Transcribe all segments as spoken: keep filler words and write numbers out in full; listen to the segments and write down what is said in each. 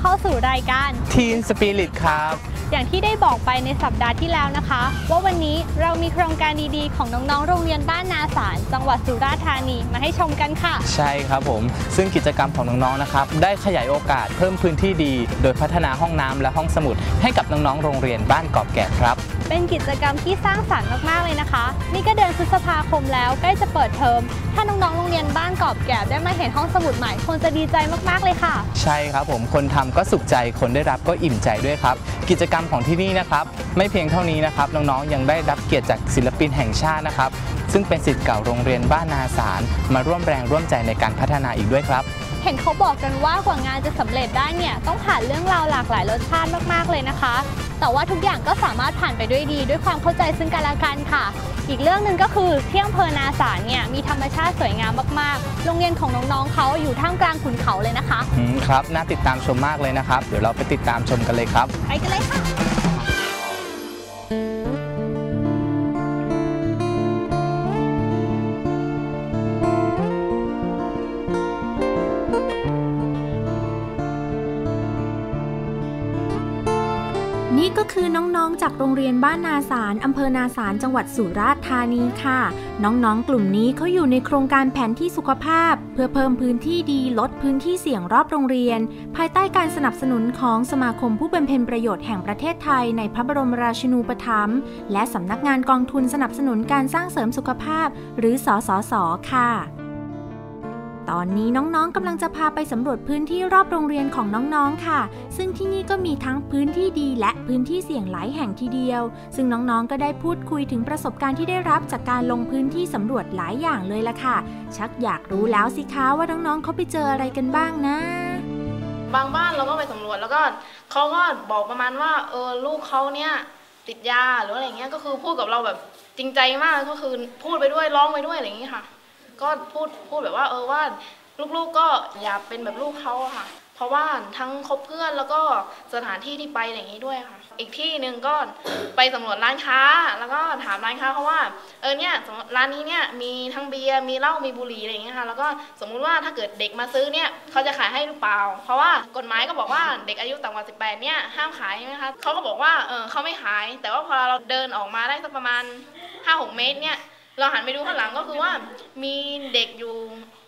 เข้าสู่รายการ Teen Spirit ครับอย่างที่ได้บอกไปในสัปดาห์ที่แล้วนะคะว่าวันนี้เรามีโครงการดีๆของน้องๆโรงเรียนบ้านนาสารจังหวัดสุราษฎร์ธานีมาให้ชมกันค่ะใช่ครับผมซึ่งกิจกรรมของน้องๆนะครับได้ขยายโอกาสเพิ่มพื้นที่ดีโดยพัฒนาห้องน้ำและห้องสมุดให้กับน้องๆโรงเรียนบ้านกอบแกะครับเป็นกิจกรรมที่สร้างสรรค์มากๆเลยนะคะนี่ก็เดือนพฤษภาคมแล้วใกล้จะเปิดเทอมถ้าน้องๆโรงเรียนบ้านกอบแกะได้มาเห็นห้องสมุดใหม่คงจะดีใจมากๆเลยค่ะใช่ครับผมคนทำก็สุขใจคนได้รับก็อิ่มใจด้วยครับกิจกรรมของที่นี่นะครับไม่เพียงเท่านี้นะครับน้องๆยังได้รับเกียรติจากศิลปินแห่งชาตินะครับซึ่งเป็นศิษย์เก่าโรงเรียนบ้านนาสารมาร่วมแรงร่วมใจในการพัฒนาอีกด้วยครับเห็นเขาบอกกันว่ากว่างานจะสำเร็จได้เนี่ยต้องผ่านเรื่องราวหลากหลายรสชาติมากๆเลยนะคะแต่ว่าทุกอย่างก็สามารถผ่านไปด้วยดีด้วยความเข้าใจซึ่งกันและกันค่ะอีกเรื่องหนึ่งก็คือที่อำเภอนาสารเนี่ยมีธรรมชาติสวยงามมากๆโรงเรียนของน้องๆเขาอยู่ท่ามกลางขุนเขาเลยนะคะอืมครับน่าติดตามชมมากเลยนะครับเดี๋ยวเราไปติดตามชมกันเลยครับไปกันเลยค่ะนี่ก็คือน้องๆจากโรงเรียนบ้านนาสารอำเภอนาสารจังหวัดสุราษฎร์ธานีค่ะน้องๆกลุ่มนี้เขาอยู่ในโครงการแผนที่สุขภาพเพื่อเพิ่มพื้นที่ดีลดพื้นที่เสี่ยงรอบโรงเรียนภายใต้การสนับสนุนของสมาคมผู้บำเพ็ญประโยชน์แห่งประเทศไทยในพระบรมราชินูปถัมภ์และสำนักงานกองทุนสนับสนุนการสร้างเสริมสุขภาพหรือ สสส.ค่ะตอนนี้น้องๆกำลังจะพาไปสำรวจพื้นที่รอบโรงเรียนของน้องๆค่ะซึ่งที่นี่ก็มีทั้งพื้นที่ดีและพื้นที่เสี่ยงหลายแห่งทีเดียวซึ่งน้องๆก็ได้พูดคุยถึงประสบการณ์ที่ได้รับจากการลงพื้นที่สำรวจหลายอย่างเลยล่ะค่ะชักอยากรู้แล้วสิคะว่าน้องๆเขาไปเจออะไรกันบ้างนะบางบ้านเราก็ไปสำรวจแล้วก็เขาก็บอกประมาณว่าเออลูกเขาเนี่ยติดยาหรืออะไรเงี้ยก็คือพูดกับเราแบบจริงใจมากก็คือพูดไปด้วยร้องไปด้วยอะไรอย่างนี้ค่ะก็พูดพูดแบบว่าเออว่าลูกๆก็อย่าเป็นแบบลูกเขาค่ะเพราะว่าทั้งคบเพื่อนแล้วก็สถานที่ที่ไปอย่างนี้ด้วยค่ะอีกที่หนึ่งก็ไปสำรวจร้านค้าแล้วก็ถามร้านค้าเขาว่าเออเนี่ยร้านนี้เนี่ยมีทั้งเบียร์มีเหล้ามีบุหรี่อะไรอย่างนี้ค่ะแล้วก็สมมุติว่าถ้าเกิดเด็กมาซื้อเนี่ยเขาจะขายให้หรือเปล่าเพราะว่ากฎหมายก็บอกว่าเด็กอายุต่ำกว่าสิบแปดเนี่ยห้ามขายใช่ไหมคะเขาก็บอกว่าเออเขาไม่ขายแต่ว่าพอเราเดินออกมาได้สักประมาณ ห้าถึงหก เมตรเนี่ยเราหันไปดูข้างหลังก็คือว่ามีเด็กอยู่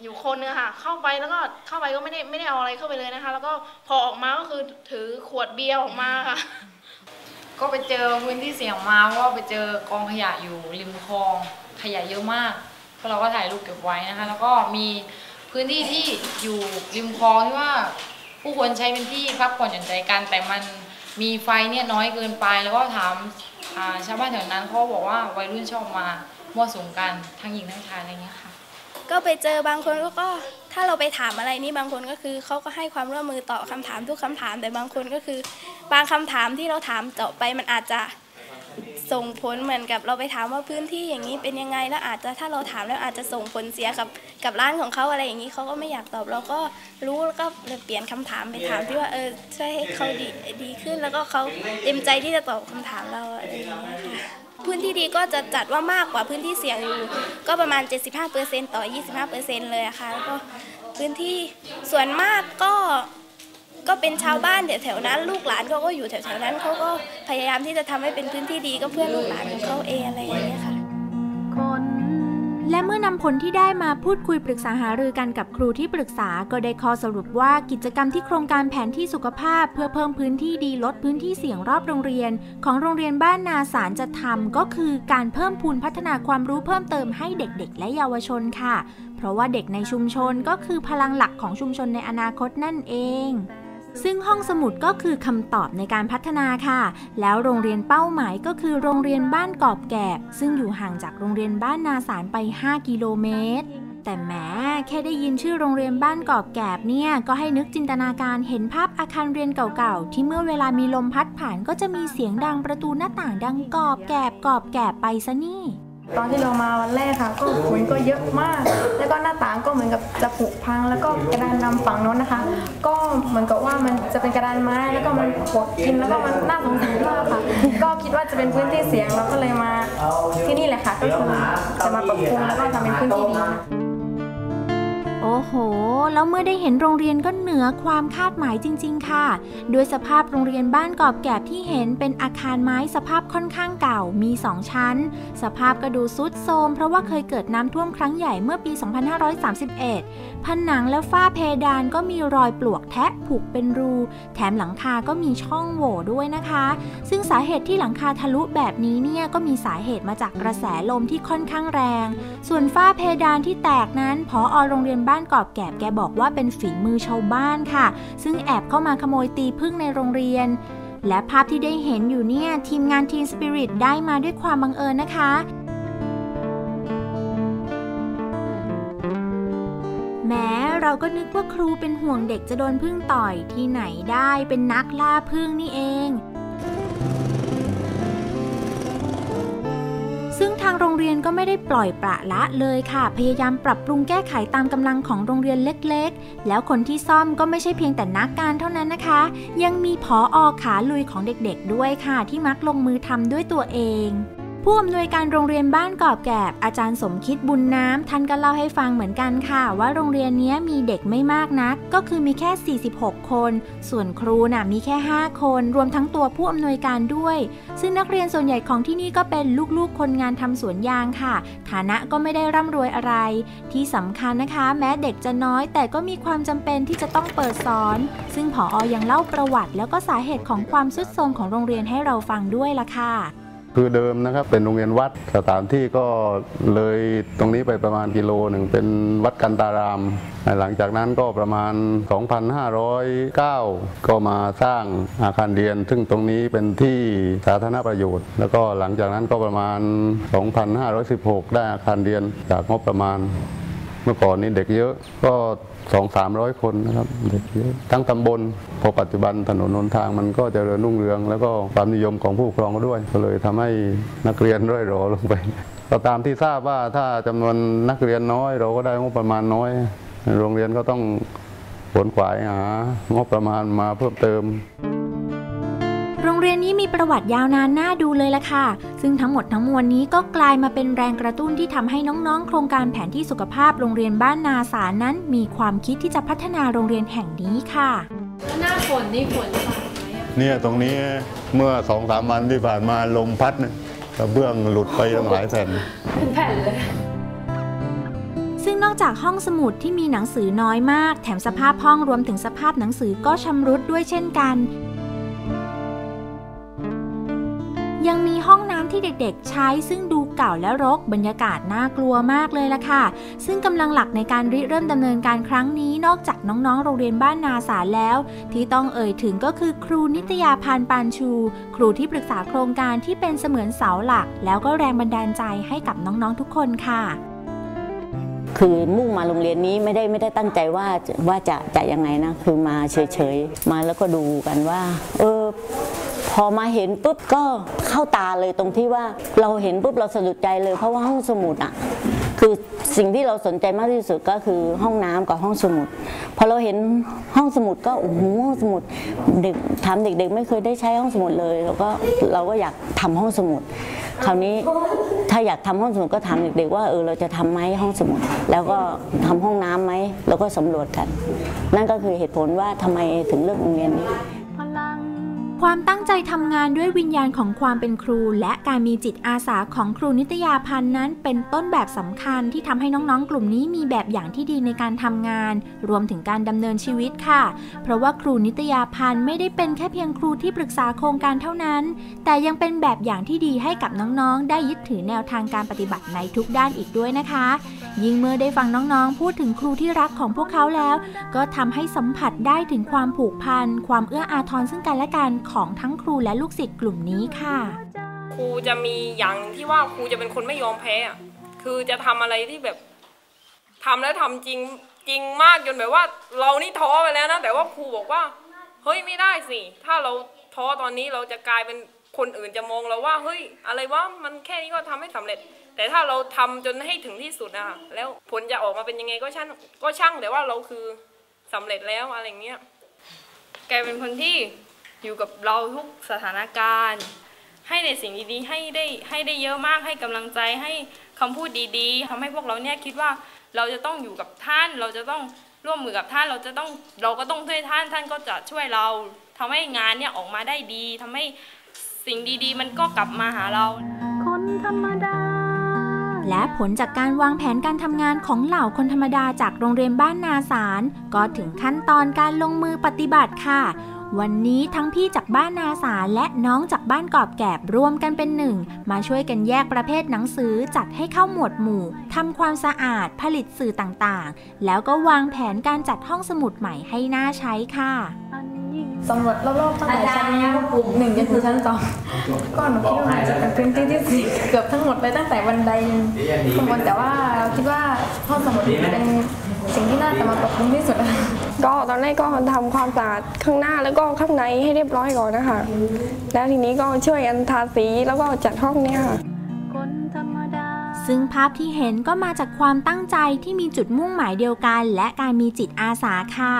อยู่คนนึงค่ะเข้าไปแล้วก็เข้าไปก็ไม่ได้ไม่ได้เอาอะไรเข้าไปเลยนะคะแล้วก็พอออกมาก็คือถือขวดเบียร์ออกมาค่ะก็ไปเจอพื้นที่เสี่ยงมาเพราะว่าไปเจอกองขยะอยู่ริมคลองขยะเยอะมากก็เราก็ถ่ายรูปเก็บไว้นะคะแล้วก็มีพื้นที่ที่อยู่ริมคลองที่ว่าผู้คนใช้เป็นที่พักผ่อนหย่อนใจกันแต่มันมีไฟเนี่ยน้อยเกินไปแล้วก็ถามชาวบ้านแถวนั้นเขาบอกว่าวัยรุ่นชอบมามั่วสุมกันทั้งหญิงทั้งชายอะไรเงี้ยค่ะก็ไปเจอบางคนก็ถ้าเราไปถามอะไรนี่บางคนก็คือเขาก็ให้ความร่วมมือตอบคำถามทุกคำถามแต่บางคนก็คือบางคำถามที่เราถามตอบไปมันอาจจะส่งผลเหมือนกับเราไปถามว่าพื้นที่อย่างนี้เป็นยังไงแล้วอาจจะถ้าเราถามแล้วอาจจะส่งผลเสียกับกับร้านของเขาอะไรอย่างนี้เขาก็ไม่อยากตอบเราก็รู้แล้วก็เปลี่ยนคำถามไปถามที่ว่าเออช่วยให้เขาดีดีขึ้นแล้วก็เขาเต็มใจที่จะตอบคำถามเราอะไรอย่างเงี้ยค่ะพื้นที่ดีก็จะจัดว่ามากกว่าพื้นที่เสี่ยงอยู่ก็ประมาณ เจ็ดสิบห้าเปอร์เซ็นต์ ต่อ ยี่สิบห้าเปอร์เซ็นต์ เลยค่ะแล้วก็พื้นที่ส่วนมากก็ก็เป็นชาวบ้านแถวๆนั้นลูกหลานเขาก็อยู่แถวๆนั้นเขาก็พยายามที่จะทำให้เป็นพื้นที่ดีก็เพื่อลูกหลานของเขาเองอะไรอย่างเงี้ยค่ะและเมื่อนำผลที่ได้มาพูดคุยปรึกษาหารือกันกับครูที่ปรึกษาก็ได้ข้อสรุปว่ากิจกรรมที่โครงการแผนที่สุขภาพเพื่อเพิ่มพื้นที่ดีลดพื้นที่เสี่ยงรอบโรงเรียนของโรงเรียนบ้านนาสารจะทำก็คือการเพิ่มพูนพัฒนาความรู้เพิ่มเติมให้เด็กๆและเยาวชนค่ะเพราะว่าเด็กในชุมชนก็คือพลังหลักของชุมชนในอนาคตนั่นเองซึ่งห้องสมุดก็คือคำตอบในการพัฒนาค่ะแล้วโรงเรียนเป้าหมายก็คือโรงเรียนบ้านกอบแกะซึ่งอยู่ห่างจากโรงเรียนบ้านนาสารไปห้ากิโลเมตรแต่แม้แค่ได้ยินชื่อโรงเรียนบ้านกอบแกะเนี่ยก็ให้นึกจินตนาการเห็นภาพอาคารเรียนเก่าๆที่เมื่อเวลามีลมพัดผ่านก็จะมีเสียงดังประตูหน้าต่างดังกอบแกะกอบแกะไปซะนี่ตอนที่เรามาวันแรกค่ะก็ฝุ่นก็เยอะมากแล้วก็หน้าต่างก็เหมือนกับจะผุพังแล้วก็กระดานดำฝั่งโน้นนะคะก็เหมือนกับว่ามันจะเป็นกระดานไม้แล้วก็มันปวดกินแล้วก็มันน่าสงสารมากค่ะก็คิดว่าจะเป็นพื้นที่เสี่ยงเราก็เลยมาที่นี่แหละค่ะก็คือจะมาปรับปรุงแล้วก็ทำเป็นพื้นที่ดี โอ้โหแล้วเมื่อได้เห็นโรงเรียนก็เหนือความคาดหมายจริงๆค่ะโดยสภาพโรงเรียนบ้านกอบแกบที่เห็นเป็นอาคารไม้สภาพค่อนข้างเก่ามีสองชั้นสภาพก็ดูทรุดโทรมเพราะว่าเคยเกิดน้ำท่วมครั้งใหญ่เมื่อปีสองพันห้าร้อยสามสิบเอ็ดผนังและฝ้าเพดานก็มีรอยปลวกแทะผุเป็นรูแถมหลังคาก็มีช่องโหว่ด้วยนะคะซึ่งสาเหตุที่หลังคาทะลุแบบนี้เนี่ยก็มีสาเหตุมาจากกระแสลมที่ค่อนข้างแรงส่วนฝ้าเพดานที่แตกนั้นผอ.โรงเรียนบ้านกอบแกบแกบอกว่าเป็นฝีมือชาวบ้านค่ะซึ่งแอบเข้ามาขโมยตีผึ้งในโรงเรียนและภาพที่ได้เห็นอยู่เนี่ยทีมงาน Teen Spirit ได้มาด้วยความบังเอิญนะคะแม้เราก็นึกว่าครูเป็นห่วงเด็กจะโดนผึ้งต่อยที่ไหนได้เป็นนักล่าผึ้งนี่เองซึ่งทางโรงเรียนก็ไม่ได้ปล่อยปละละเลยค่ะพยายามปรับปรุงแก้ไขตามกำลังของโรงเรียนเล็กๆแล้วคนที่ซ่อมก็ไม่ใช่เพียงแต่นักการเท่านั้นนะคะยังมีผอ.ขาลุยของเด็กๆด้วยค่ะที่มักลงมือทำด้วยตัวเองผู้อำนวยการโรงเรียนบ้านกอบแกบอาจารย์สมคิดบุญน้ำท่านก็เล่าให้ฟังเหมือนกันค่ะว่าโรงเรียนนี้มีเด็กไม่มากนักก็คือมีแค่สี่สิบหกคนส่วนครูน่ะมีแค่ห้าคนรวมทั้งตัวผู้อำนวยการด้วยซึ่งนักเรียนส่วนใหญ่ของที่นี่ก็เป็นลูกๆคนงานทำสวนยางค่ะฐานะก็ไม่ได้ร่ำรวยอะไรที่สำคัญนะคะแม้เด็กจะน้อยแต่ก็มีความจำเป็นที่จะต้องเปิดสอนซึ่งผอ.ยังเล่าประวัติแล้วก็สาเหตุของความทรุดโทรมของโรงเรียนให้เราฟังด้วยล่ะค่ะคือเดิมนะครับเป็นโรงเรียนวัดสถานที่ก็เลยตรงนี้ไปประมาณกิโลหนึ่งเป็นวัดกันตารามหลังจากนั้นก็ประมาณ สองพันห้าร้อยเก้า ก็มาสร้างอาคารเรียนซึ่งตรงนี้เป็นที่สาธารณประโยชน์แล้วก็หลังจากนั้นก็ประมาณ สองพันห้าร้อยสิบหก ได้อาคารเรียนจากงบประมาณเมื่อก่อนนี้เด็กเยอะก็สองสามร้อยคนนะครับเด็กเยอะทั้งตำบลพอปัจจุบันถนนหนทางมันก็เจริญรุ่งเรืองแล้วก็ความนิยมของผู้ปกครองก็ด้วยก็เลยทำให้นักเรียนร่อยหรอลงไปก็ตามที่ทราบว่าถ้าจำนวนนักเรียนน้อยเราก็ได้งบประมาณน้อยโรงเรียนก็ต้องขวนขวายหางบประมาณมาเพิ่มเติมโรงเรียนนี้มีประวัติยาวนานน่าดูเลยล่ะค่ะซึ่งทั้งหมดทั้งมวลนี้ก็กลายมาเป็นแรงกระตุ้นที่ทำให้น้องๆโครงการแผนที่สุขภาพโรงเรียนบ้านนาสารนั้นมีความคิดที่จะพัฒนาโรงเรียนแห่งนี้ค่ะหน้าฝนนี่ฝนจะมาเนี่ยตรงนี้เมื่อสองสามวันที่ผ่านมาลมพัดเนี่ยกระเบื้องหลุดไปตั้งหลายแผ่นเป็นแผ่นเลยซึ่งนอกจากห้องสมุดที่มีหนังสือน้อยมากแถมสภาพห้องรวมถึงสภาพหนังสือก็ชำรุดด้วยเช่นกันยังมีห้องน้ำที่เด็กๆใช้ซึ่งดูเก่าและรกบรรยากาศน่ากลัวมากเลยล่ะค่ะซึ่งกำลังหลักในการริเริ่มดำเนินการครั้งนี้นอกจากน้องๆโรงเรียนบ้านนาสารแล้วที่ต้องเอ่ยถึงก็คือครูนิตยาพานปานชูครูที่ปรึกษาโครงการที่เป็นเสมือนเสาหลักแล้วก็แรงบันดาลใจให้กับน้องๆทุกคนค่ะคือมุ่งมาโรงเรียนนี้ไม่ได้ไม่ได้ตั้งใจว่าว่าจะจะยังไงนะคือมาเฉยๆมาแล้วก็ดูกันว่าเออพอมาเห็นปุ๊บก็เข้าตาเลยตรงที่ว่าเราเห็นปุ๊บเราสะดุดใจเลยเพราะว่าห้องสมุดอ่ะคือสิ่งที่เราสนใจมากที่สุดก็คือห้องน้ำกับห้องสมุดพอเราเห็นห้องสมุดก็โอ้โหห้องสมุดเด็กถามเด็กๆไม่เคยได้ใช้ห้องสมุดเลยแล้วก็เราก็อยากทำห้องสมุดคราวนี้ถ้าอยากทำห้องสมุดก็ถามเด็กๆว่าเออเราจะทำไหมห้องสมุดแล้วก็ทำห้องน้ํำไหมแล้วก็สำรวจกันนั่นก็คือเหตุผลว่าทำไมถึงเลือกโรงเรียนนี้ความตั้งใจทำงานด้วยวิญญาณของความเป็นครูและการมีจิตอาสาของครูนิตยาพันธ์นั้นเป็นต้นแบบสำคัญที่ทำให้น้องๆกลุ่มนี้มีแบบอย่างที่ดีในการทำงานรวมถึงการดำเนินชีวิตค่ะเพราะว่าครูนิตยาพันธ์ไม่ได้เป็นแค่เพียงครูที่ปรึกษาโครงการเท่านั้นแต่ยังเป็นแบบอย่างที่ดีให้กับน้องๆได้ยึดถือแนวทางการปฏิบัติในทุกด้านอีกด้วยนะคะยิ่งเมื่อได้ฟังน้องๆพูดถึงครูที่รักของพวกเขาแล้วก็ทำให้สัมผัสได้ถึงความผูกพันความเอื้ออาทรซึ่งกันและกันของทั้งครูและลูกศิษย์กลุ่มนี้ค่ะครูจะมีอย่างที่ว่าครูจะเป็นคนไม่ยอมแพ้คือจะทำอะไรที่แบบทำแล้วทำจริงจริงมากจนแบบว่าเรานี่ท้อไปแล้วนะแต่ว่าครูบอกว่าเฮ้ยไม่ได้สิถ้าเราท้อตอนนี้เราจะกลายเป็นคนอื่นจะมองเราว่าเฮ้ยอะไรวะมันแค่นี้ก็ทำให้สำเร็จแต่ถ้าเราทำจนให้ถึงที่สุดนะคะแล้วผลจะออกมาเป็นยังไงก็ช่างก็ช่างแต่ว่าเราคือสำเร็จแล้วอะไรเงี้ยแกเป็นคนที่อยู่กับเราทุกสถานการณ์ ให้ในสิ่งดีๆให้ได้ให้ได้เยอะมากให้กำลังใจให้คำพูดดีๆทำให้พวกเราเนี่ยคิดว่าเราจะต้องอยู่กับท่านเราจะต้องร่วมมือกับท่านเราจะต้องเราก็ต้องช่วยท่านท่านก็จะช่วยเราทำให้งานเนี่ยออกมาได้ดีทำให้สิ่งดีๆมันก็กลับมาหาเราคนธรรมดาและผลจากการวางแผนการทำงานของเหล่าคนธรรมดาจากโรงเรียนบ้านนาสารก็ถึงขั้นตอนการลงมือปฏิบัติค่ะวันนี้ทั้งพี่จากบ้านนาสารและน้องจากบ้านกอบแกบร่วมกันเป็นหนึ่งมาช่วยกันแยกประเภทหนังสือจัดให้เข้าหมวดหมู่ทำความสะอาดผลิตสื่อต่างๆแล้วก็วางแผนการจัดห้องสมุดใหม่ให้น่าใช้ค่ะสำรวจรอบๆตั้งแต่ชั้นกลุ่มหนึ่งจนถึงชั้นสองก็หนูคิดว่าจะเป็นพื้นที่ที่สี่เกือบทั้งหมดเลยตั้งแต่บันไดข้างบนแต่ว่าเราคิดว่าห้องสมุดเป็นสิ่งที่น่าจะมาปรับปรุงที่สุดก็ตอนแรกก็ทำความสะอาดข้างหน้าแล้วก็ข้างในให้เรียบร้อยก่อนนะคะแล้วทีนี้ก็ช่วยกันทาสีแล้วก็จัดห้องนี้ค่ะซึ่งภาพที่เห็นก็มาจากความตั้งใจที่มีจุดมุ่งหมายเดียวกันและการมีจิตอาสาค่ะ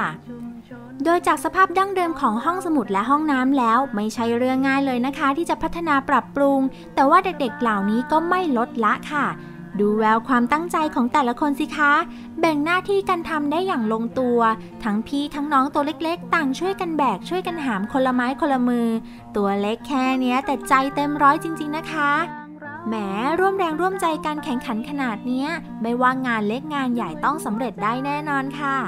โดยจากสภาพดั้งเดิมของห้องสมุดและห้องน้ำแล้วไม่ใช่เรื่องง่ายเลยนะคะที่จะพัฒนาปรับปรุงแต่ว่าเด็กๆเหล่านี้ก็ไม่ลดละค่ะดูแววความตั้งใจของแต่ละคนสิคะแบ่งหน้าที่กันทำได้อย่างลงตัวทั้งพี่ทั้งน้องตัวเล็กๆต่างช่วยกันแบกช่วยกันหามคนละไม้คนละมือตัวเล็กแค่เนี้ยแต่ใจเต็มร้อยจริงๆนะคะแหมร่วมแรงร่วมใจการแข่งขันขนาดเนี้ยไม่ว่างานเล็กงานใหญ่ต้องสำเร็จได้แน่นอนค่ะ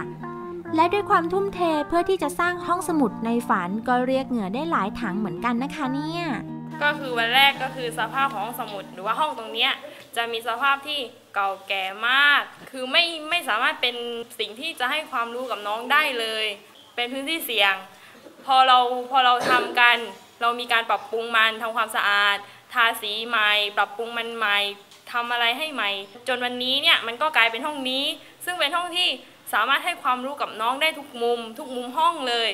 และด้วยความทุ่มเทเพื่อที่จะสร้างห้องสมุดในฝันก็เรียกเหงื่อได้หลายถังเหมือนกันนะคะเนี่ยก็คือวันแรกก็คือสภาพของห้องสมุดหรือว่าห้องตรงเนี้ยจะมีสภาพที่เก่าแก่มากคือไม่ไม่สามารถเป็นสิ่งที่จะให้ความรู้กับน้องได้เลยเป็นพื้นที่เสี่ยงพอเราพอเราทำกันเรามีการปรับปรุงมันทำความสะอาดทาสีใหม่ปรับปรุงมันใหม่ทำอะไรให้ใหม่จนวันนี้เนี่ยมันก็กลายเป็นห้องนี้ซึ่งเป็นห้องที่สามารถให้ความรู้กับน้องได้ทุกมุมทุกมุมห้องเลย